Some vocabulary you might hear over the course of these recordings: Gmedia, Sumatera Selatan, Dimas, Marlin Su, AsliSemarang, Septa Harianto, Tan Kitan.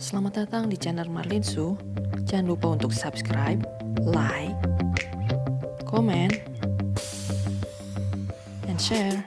Selamat datang di channel Marlin Su. Jangan lupa untuk subscribe, like, comment, and share.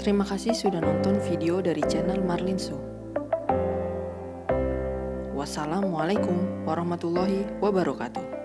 Terima kasih sudah nonton video dari channel Marlin Su. Wassalamualaikum warahmatullahi wabarakatuh.